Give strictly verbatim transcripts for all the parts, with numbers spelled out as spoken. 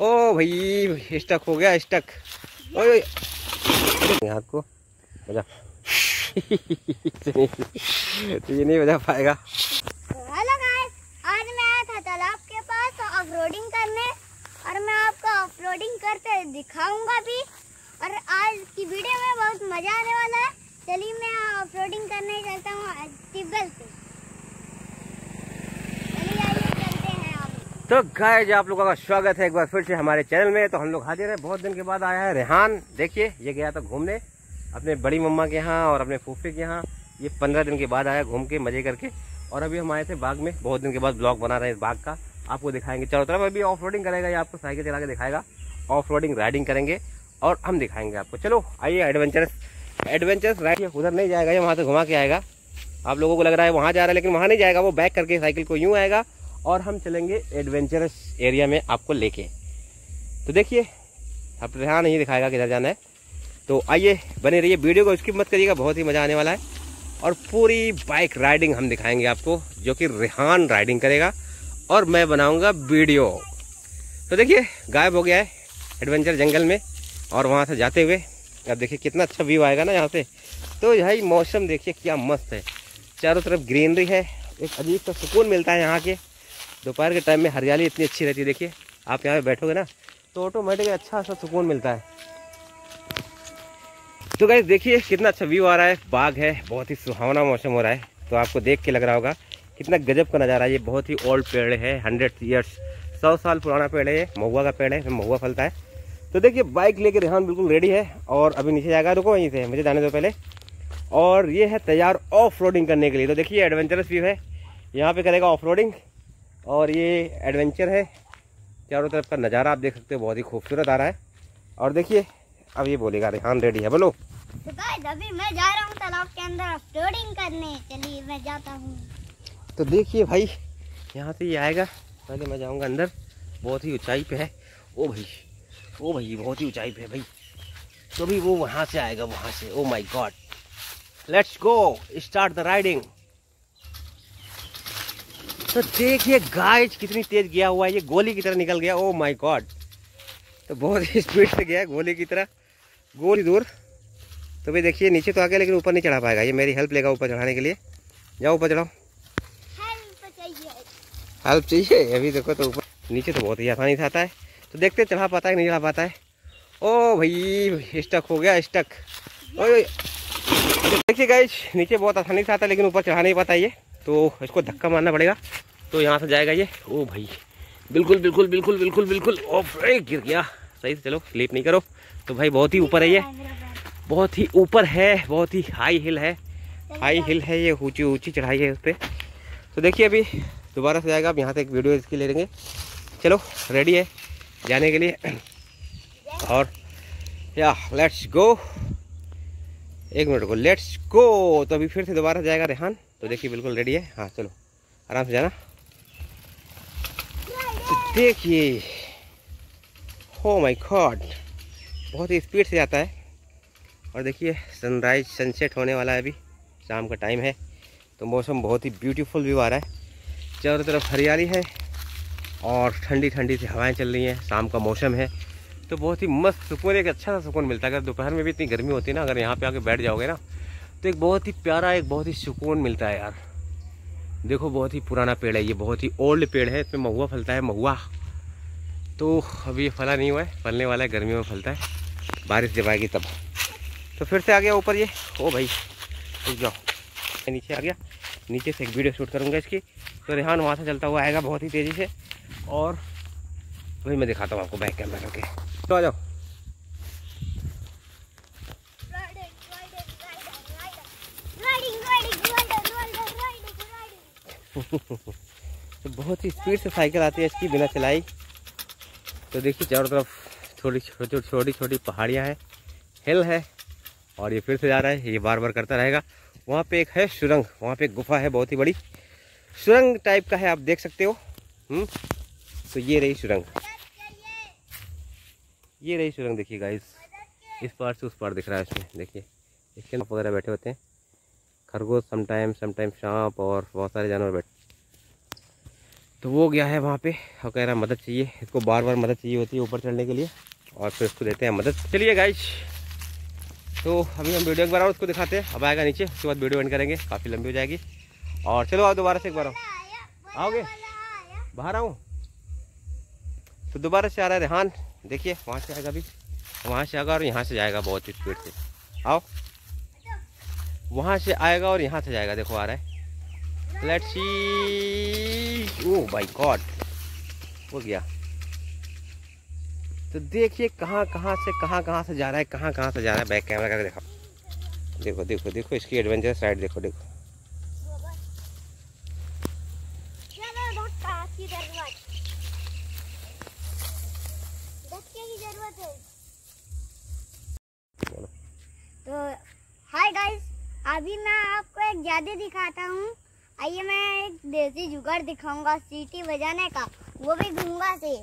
ओ भाई स्टक हो गया, स्टक। ओए हाथ को बजा। तो ये नहीं बजा पाएगा। हेलो गाइस, आज मैं आया था तालाब के पास ऑफरोडिंग करने, और मैं आपको ऑफरोडिंग करते दिखाऊंगा भी, और आज की वीडियो में बहुत मजा आने वाला है। चलिए मैं ऑफरोडिंग करने चलता हूँ टिबल पे। तो गाइस आप लोगों का स्वागत है एक बार फिर से हमारे चैनल में। तो हम लोग हाजिर हैं, बहुत दिन के बाद आया है रेहान। देखिए ये गया था घूमने अपने बड़ी मम्मा के यहाँ और अपने फूफे के यहाँ। ये पंद्रह दिन के बाद आया घूम के मजे करके, और अभी हम आए थे बाग में। बहुत दिन के बाद ब्लॉग बना रहे हैं इस बाग का, आपको दिखाएंगे चारों तरफ। अभी ऑफ रोडिंग करेगा, ये आपको साइकिल चला के दिखाएगा। ऑफ रोडिंग राइडिंग करेंगे और हम दिखाएंगे आपको। चलो आइए, एडवेंचरस एडवेंचरस राइड। उधर नहीं जाएगा, ये वहाँ से घुमा के आएगा। आप लोगों को लग रहा है वहाँ जा रहा है, लेकिन वहाँ नहीं जाएगा। वो बैक करके साइकिल को यूँ आएगा और हम चलेंगे एडवेंचरस एरिया में आपको लेके। तो देखिए आप रेहान नहीं दिखाएगा किधर जाना है। तो आइए बने रहिए, वीडियो को स्किप मत करिएगा, बहुत ही मज़ा आने वाला है। और पूरी बाइक राइडिंग हम दिखाएंगे आपको, जो कि रेहान राइडिंग करेगा और मैं बनाऊंगा वीडियो। तो देखिए गायब हो गया है एडवेंचर जंगल में, और वहाँ से जाते हुए अब देखिए कितना अच्छा व्यू आएगा ना यहाँ से। तो यही मौसम देखिए क्या मस्त है, चारों तरफ ग्रीनरी है, एक अजीब सा सुकून मिलता है यहाँ के। दोपहर के टाइम में हरियाली इतनी अच्छी रहती है, देखिए आप यहाँ पे बैठोगे ना तो ऑटोमेटिक अच्छा सा सुकून मिलता है। तो गाइस देखिए कितना अच्छा व्यू आ रहा है, बाग है, बहुत ही सुहावना मौसम हो रहा है। तो आपको देख के लग रहा होगा कितना गजब का नज़ारा है। ये बहुत ही ओल्ड पेड़ है, हंड्रेड ईयर्स सौ साल पुराना पेड़ है। ये महुआ का पेड़ है, महुआ फलता है। तो देखिए बाइक लेके रेहान बिल्कुल रेडी है, और अभी नीचे जाएगा। रुको वहीं से, मुझे जाने दो पहले। और ये है तैयार ऑफ रोडिंग करने के लिए। तो देखिए एडवेंचरस व्यू है, यहाँ पर करेगा ऑफ रोडिंग, और ये एडवेंचर है। चारों तरफ का नज़ारा आप देख सकते हो, बहुत ही खूबसूरत आ रहा है। और देखिए अब ये बोलेगा रेहान रेडी है, बोलो। तो गाइस अभी मैं जा रहा हूँ तालाब के अंदर ऑफरोडिंग करने। चलिए मैं जाता हूँ। तो देखिए भाई यहाँ से ये आएगा, पहले मैं जाऊँगा अंदर। बहुत ही ऊंचाई पे है। ओ भाई ओ भाई बहुत ही ऊंचाई पे है भाई। तो भी वो वहाँ से आएगा, वहाँ से। Oh my god, let's go start the riding. तो देखिए गाइस कितनी तेज गया हुआ है, ये गोली की तरह निकल गया। ओ माय गॉड, तो बहुत ही स्पीड से गया गोली की तरह, गोली दूर। तो भाई देखिए नीचे तो आ गया, लेकिन ऊपर नहीं चढ़ा पाएगा। ये मेरी हेल्प लेगा ऊपर चढ़ाने के लिए। जाओ ऊपर चढ़ाओ, हेल्प चाहिए। अभी देखो तो ऊपर, नीचे तो बहुत ही आसानी से आता है। तो देखते चढ़ा पाता है नहीं चढ़ा पाता है। ओ भाई स्टक हो गया, स्टक। ओ देखिए गाइस नीचे बहुत आसानी से आता है, लेकिन ऊपर चढ़ा नहीं पाता ये। तो इसको धक्का मारना पड़ेगा। तो यहाँ से जाएगा ये। ओ भाई बिल्कुल बिल्कुल बिल्कुल बिल्कुल बिल्कुल ऑफ गिर गया सही से। चलो स्लिप नहीं करो। तो भाई बहुत ही ऊपर है ये, बहुत ही ऊपर है, बहुत ही हाई हिल है, हाई हिल है ये, ऊंची ऊंची चढ़ाई है उस पर। तो देखिए अभी दोबारा से जाएगा। अब यहाँ से एक वीडियो इसकी ले लेंगे। चलो रेडी है जाने के लिए, और या लेट्स गो। एक मिनट को, लेट्स गो। तो अभी फिर से दोबारा जाएगा रेहान। तो देखिए बिल्कुल रेडी है। हाँ चलो आराम से जाना। तो देखिए हो माय गॉड बहुत ही स्पीड से जाता है। और देखिए सनराइज सनसेट होने वाला है, अभी शाम का टाइम है। तो मौसम बहुत ही ब्यूटीफुल व्यू आ रहा है, चारों तरफ हरियाली है और ठंडी ठंडी सी हवाएं चल रही हैं। शाम का मौसम है तो बहुत ही मस्त सुकून, एक अच्छा सा सुकून मिलता है। अगर दोपहर में भी इतनी गर्मी होती है ना, अगर यहाँ पे आके बैठ जाओगे ना तो एक बहुत ही प्यारा, एक बहुत ही सुकून मिलता है यार। देखो बहुत ही पुराना पेड़ है ये, बहुत ही ओल्ड पेड़ है। इसमें महुआ फलता है, महुआ। तो अभी ये फला नहीं हुआ है, फलने वाला है, गर्मियों में फलता है, बारिश जब आएगी तब। तो फिर से आ गया ऊपर ये। ओ भाई रुक जाओ, नीचे आ गया। नीचे से एक वीडियो शूट करूँगा इसकी। तो रेहान वहाँ से चलता हुआ आएगा बहुत ही तेज़ी से, और वही मैं दिखाता हूँ आपको बैक कैमरा करके। तो आ जाओ। तो बहुत ही स्पीड से साइकिल आती है इसकी बिना चलाई। तो देखिए चारों तरफ छोटी छोटी छोटी छोटी पहाड़ियाँ हैं, हिल है। और ये फिर से जा रहा है, ये बार बार करता रहेगा। वहाँ पे एक है सुरंग, वहाँ पे एक गुफा है, बहुत ही बड़ी सुरंग टाइप का है, आप देख सकते हो। हम्म तो ये रही सुरंग, ये रही सुरंग। देखिए गाइस इस पार से उस पार दिख रहा है इसमें। देखिए इसके लोग वगैरह बैठे होते हैं, खरगोश समटाइम समटाइम सांप और बहुत सारे जानवर बैठे। तो वो गया है वहाँ पे और कह रहा है मदद चाहिए, इसको बार बार मदद चाहिए होती है ऊपर चढ़ने के लिए, और फिर उसको देते हैं मदद। चलिए गाइस, तो अभी हम वीडियो एक बार और उसको दिखाते हैं, अब आएगा नीचे, उसके बाद वीडियो एंड करेंगे, काफ़ी लंबी हो जाएगी। और चलो आओ दोबारा से एक बार आओ, आओगे बाहर आओ। तो दोबारा से आ रहा है रेहान, देखिए वहाँ से आएगा, अभी वहाँ से आएगा और यहाँ से जाएगा बहुत ही स्पीड से। आओ, वहाँ से आएगा और यहाँ से जाएगा, देखो आ रहा है। Let's see, oh my god हो गया। तो देखिए कहाँ कहाँ से कहाँ कहाँ से जा रहा है, कहाँ कहाँ से जा रहा है। बैक कैमरा करके देखो, देखो देखो देखो इसकी एडवेंचरस राइड देखो देखो। तो हाय गाइस, अभी मैं आपको एक जादू दिखाता हूँ। आइए मैं एक देसी जुगाड़ दिखाऊंगा सीटी बजाने का, वो भी घूंगा से।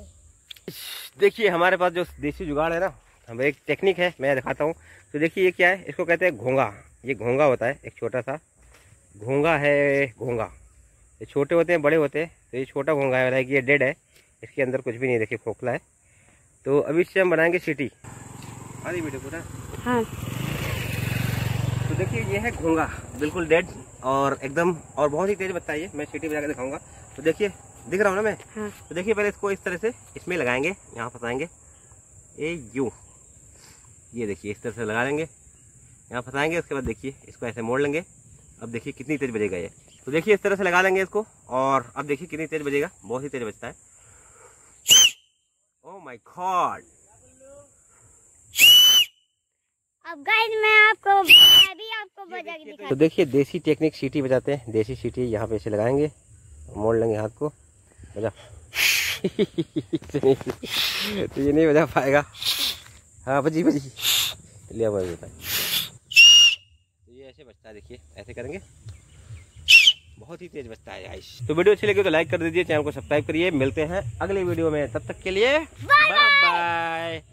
देखिए हमारे पास जो देसी जुगाड़ है ना, हम एक टेक्निक है, मैं दिखाता हूँ। तो देखिए ये क्या है, इसको कहते हैं घोंगा। ये घोंगा होता है, एक छोटा सा घोंगा है। घोंगा ये छोटे होते हैं, बड़े होते हैं। तो ये छोटा घोंगा है कि ये डेड है, इसके अंदर कुछ भी नहीं, देखिए खोखला है। तो अभी इससे हम बनाएंगे सीटी। अरे बेटे पूरा हाँ। तो देखिए ये है घोंगा, बिल्कुल डेड और एकदम, और बहुत ही तेज बचता है ये। मैं सीटी बजा के दिखाऊंगा। तो देखिए दिख रहा हूँ ना मैं हाँ। तो देखिए पहले इसको इस तरह से इसमें लगाएंगे, यहाँ फंसाएंगे ए यू, ये देखिए इस तरह से लगा लेंगे, यहाँ फंसाएंगे। उसके बाद देखिए इसको ऐसे मोड़ लेंगे। अब देखिए कितनी तेज बजेगा ये। तो देखिए इस तरह से लगा लेंगे इसको, और अब देखिए कितनी तेज बजेगा, बहुत ही तेज बजता है। Oh my god. अब गाइस मैं आपको मैं भी आपको बजा के दिखाता हूं। तो देखिए देसी टेक्निक सीटी बजाते हैं, देसी सीटी। यहाँ पे ऐसे लगाएंगे, मोड़ लेंगे हाथ को, बजा। तो ये नहीं बजा पाएगा। हाँ बजी बजी लिया बज जाता है। तो ये ऐसे बजता है, देखिए ऐसे करेंगे, बहुत ही तेज बजता है गाइस। तो वीडियो अच्छी लगी तो लाइक कर दीजिए, चैनल को सब्सक्राइब करिए। मिलते हैं अगले वीडियो में, तब तक के लिए बाय बाय।